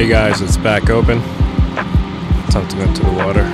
Hey guys, it's back open. Time to go into the water.